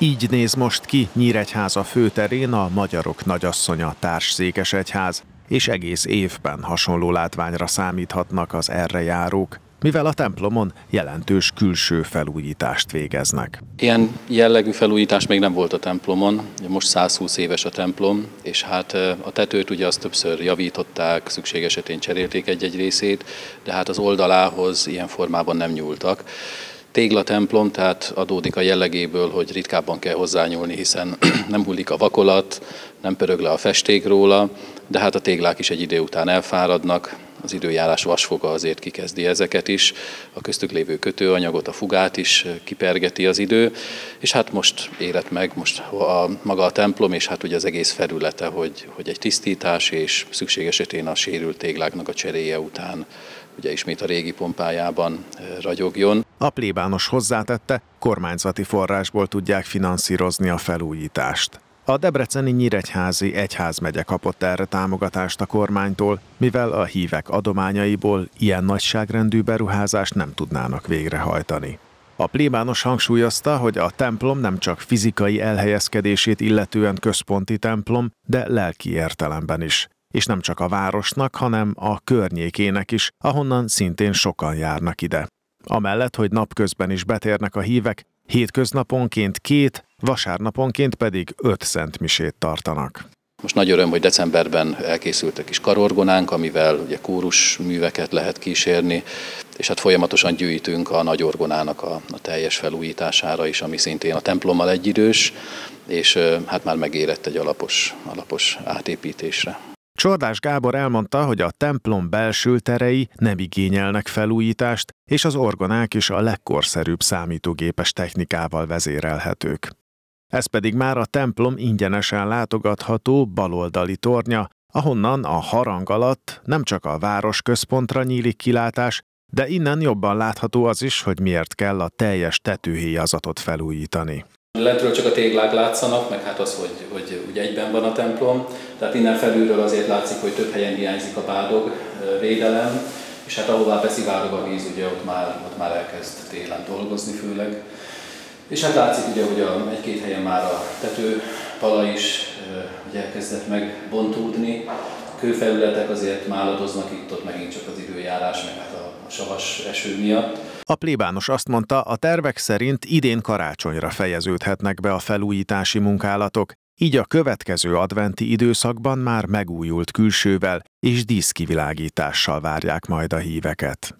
Így néz most ki Nyíregyháza főterén a Magyarok Nagyasszonya Társ Székesegyház, és egész évben hasonló látványra számíthatnak az erre járók, mivel a templomon jelentős külső felújítást végeznek. Ilyen jellegű felújítás még nem volt a templomon, most 120 éves a templom, és hát a tetőt ugye azt többször javították, szükség esetén cserélték egy-egy részét, de hát az oldalához ilyen formában nem nyúltak. Téglatemplom, tehát adódik a jellegéből, hogy ritkábban kell hozzányúlni, hiszen nem hullik a vakolat, nem pörög le a festék róla, de hát a téglák is egy idő után elfáradnak, az időjárás vasfoga azért kikezdi ezeket is, a köztük lévő kötőanyagot, a fugát is kipergeti az idő, és hát most érett meg most maga a templom, és hát ugye az egész felülete, hogy egy tisztítás, és szükség esetén a sérült tégláknak a cseréje után ugye ismét a régi pompájában ragyogjon. A plébános hozzátette, kormányzati forrásból tudják finanszírozni a felújítást. A Debreceni Nyíregyházi Egyházmegye kapott erre támogatást a kormánytól, mivel a hívek adományaiból ilyen nagyságrendű beruházást nem tudnának végrehajtani. A plébános hangsúlyozta, hogy a templom nem csak fizikai elhelyezkedését illetően központi templom, de lelki értelemben is. És nem csak a városnak, hanem a környékének is, ahonnan szintén sokan járnak ide. Amellett, hogy napközben is betérnek a hívek, hétköznaponként 2, vasárnaponként pedig 5 szentmisét tartanak. Most nagy öröm, hogy decemberben elkészült a kis karorgonánk, amivel ugye kórus műveket lehet kísérni, és hát folyamatosan gyűjtünk a nagy orgonának a teljes felújítására is, ami szintén a templommal egyidős, és hát már megérett egy alapos átépítésre. Csordás Gábor elmondta, hogy a templom belső terei nem igényelnek felújítást, és az orgonák is a legkorszerűbb számítógépes technikával vezérelhetők. Ez pedig már a templom ingyenesen látogatható baloldali tornya, ahonnan a harang alatt nem csak a városközpontra nyílik kilátás, de innen jobban látható az is, hogy miért kell a teljes tetőhéjazatot felújítani. Lentről csak a téglák látszanak, meg hát az, hogy ugye egyben van a templom, tehát innen felülről azért látszik, hogy több helyen hiányzik a bádog védelem, és hát ahová beszivárog a víz, ugye ott már elkezd télen dolgozni főleg. És hát látszik ugye, hogy egy-két helyen már a tetőpala is ugye elkezdett megbontódni, kőfelületek azért máladoznak itt-ott megint csak az időjárás, meg hát a savas eső miatt. A plébános azt mondta, a tervek szerint idén karácsonyra fejeződhetnek be a felújítási munkálatok, így a következő adventi időszakban már megújult külsővel és díszkivilágítással várják majd a híveket.